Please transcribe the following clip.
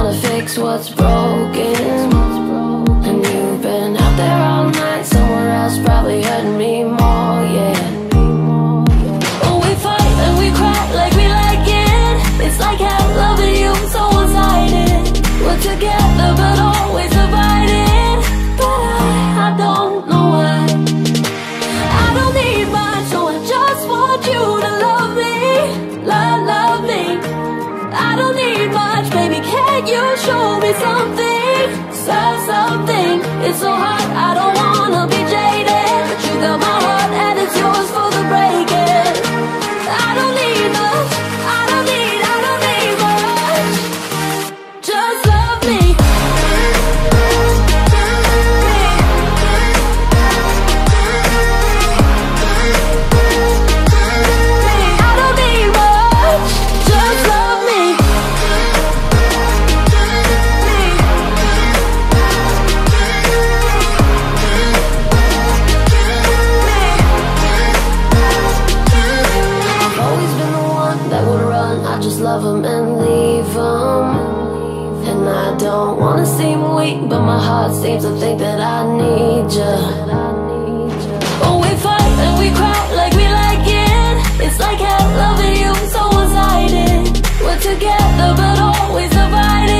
trying to fix what's broken. And you've been out there all night, somewhere else probably hurting me more, yeah. Oh, we fight and we cry like we like it. It's like hell loving you, so one-sided. We're together but always divided. But I don't know why. I don't need much, no, I just want you to love me. Love, love me. I don't need much, baby, can't you show me something? Something, it's so hot, I don't wanna be jaded, but you got my heart and it's yours for the breaking. I don't need much, I don't need much. Just love me. I don't need much, just love me. Love them and leave them. And I don't wanna seem weak, but my heart seems to think that I need ya. Oh, we fight and we cry like we like it. It's like hell loving you, so one-sided. We're together but always divided.